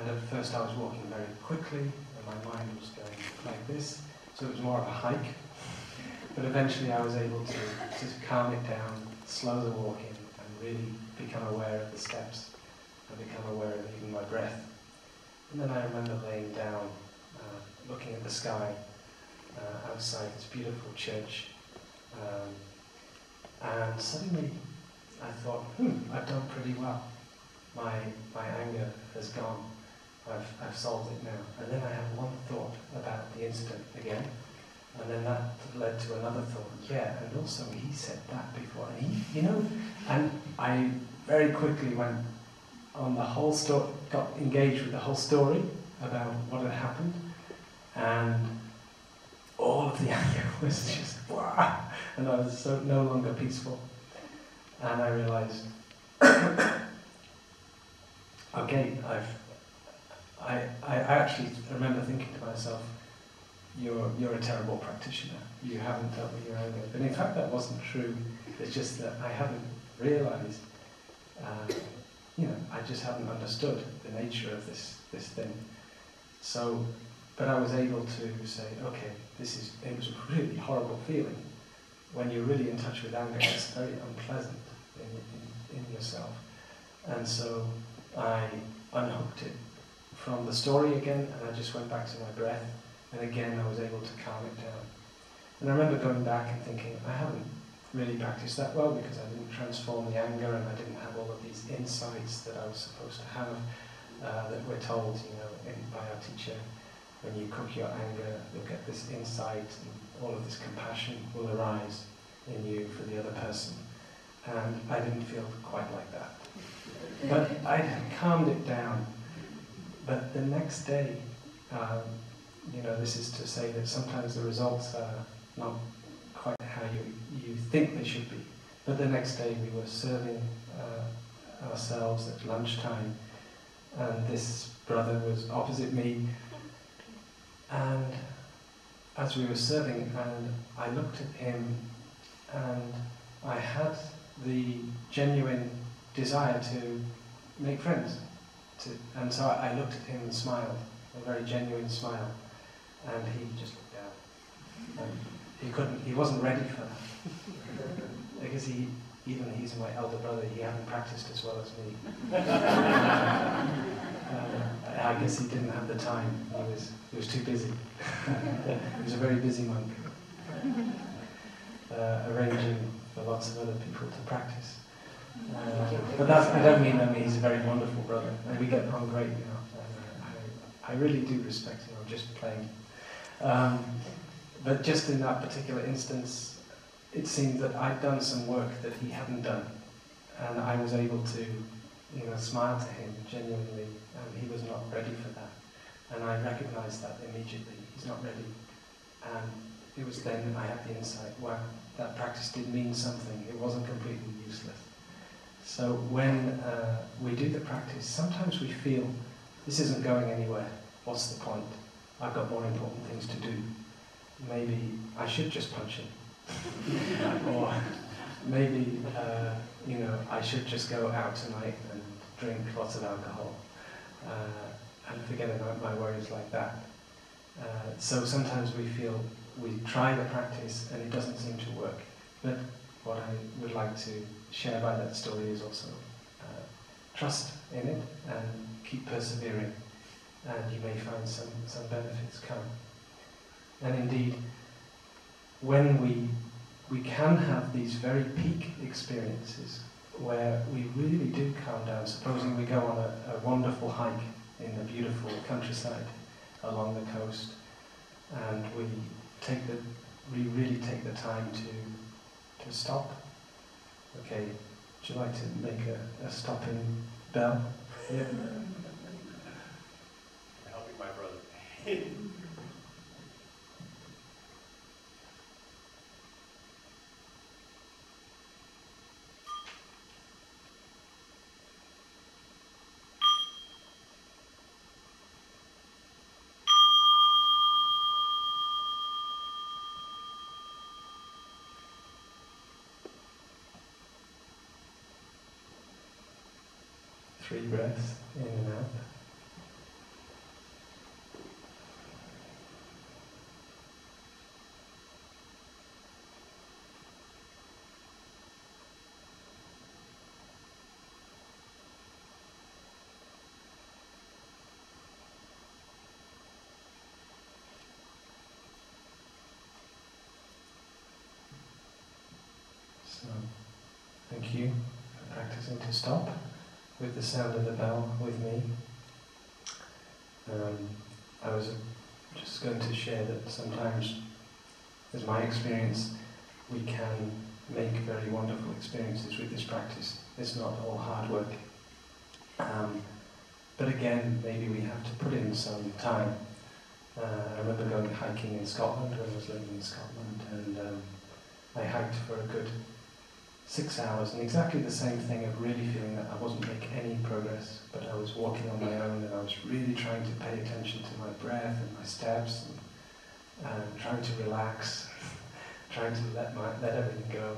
And at first I was walking very quickly, and my mind was going like this, so it was more of a hike. But eventually I was able to calm it down, slow the walking, and really become aware of the steps, and become aware of even my breath. And then I remember laying down, looking at the sky outside this beautiful church, and suddenly I thought, I've done pretty well. My anger has gone. I've solved it now. And then I had one thought about the incident again, and then that led to another thought. Yeah, and also he said that before, and he, you know. And I very quickly went on the whole story, got engaged with the whole story about what had happened, and all of the anger was just wow, and I was so no longer peaceful. And I realized, okay, I actually remember thinking to myself, you're a terrible practitioner. You haven't dealt with your anger. But in fact, that wasn't true. It's just that I haven't realized, I just haven't understood the nature of this thing. So, but I was able to say, okay, it was a really horrible feeling. When you're really in touch with anger, it's very unpleasant in yourself. And so I unhooked it from the story again, and I just went back to my breath, and again I was able to calm it down. And I remember going back and thinking, I haven't really practiced that well because I didn't transform the anger, and I didn't have all of these insights that I was supposed to have, that we're told, by our teacher, when you cook your anger, you'll get this insight, and all of this compassion will arise in you for the other person. And I didn't feel quite like that. But I had calmed it down. But the next day, this is to say that sometimes the results are not quite how you think they should be. But the next day we were serving ourselves at lunchtime, and this brother was opposite me. And as we were serving, and I looked at him, and I had the genuine desire to make friends. And so I looked at him and smiled, a very genuine smile. And he just looked down. And he wasn't ready for that. Because he's my elder brother, he hadn't practiced as well as me. I guess he didn't have the time. He was too busy. He was a very busy monk, arranging for lots of other people to practice. But I don't mean that. He's a very wonderful brother, and we get on great. I really do respect him. I'm just playing. But just in that particular instance, it seemed that I'd done some work that he hadn't done, and I was able to, smile to him genuinely, and he was not ready for that. And I recognized that immediately. He's not ready. And it was then I had the insight, wow, that practice did mean something. It wasn't completely useless. So when we do the practice, sometimes we feel, this isn't going anywhere. What's the point? I've got more important things to do. Maybe I should just punch him. Or maybe, I should just go out tonight and drink lots of alcohol and forget about my worries like that. So sometimes we feel we try the practice and it doesn't seem to work. But what I would like to share by that story is also trust in it and keep persevering, and you may find some benefits come. And indeed, when we can have these very peak experiences where we really do calm down, supposing we go on a wonderful hike in the beautiful countryside along the coast, and we really take the time to stop. Okay, would you like to make a stopping bell? Yeah. Helping my brother. Three breaths in and out. with the sound of the bell with me. I was just going to share that sometimes, as my experience, we can make very wonderful experiences with this practice. It's not all hard work. But again, maybe we have to put in some time. I remember going hiking in Scotland when I was living in Scotland, and I hiked for a good 6 hours, and exactly the same thing of really feeling that I wasn't making any progress, but I was walking on my own, and I was really trying to pay attention to my breath and my steps, and trying to relax, trying to let everything go.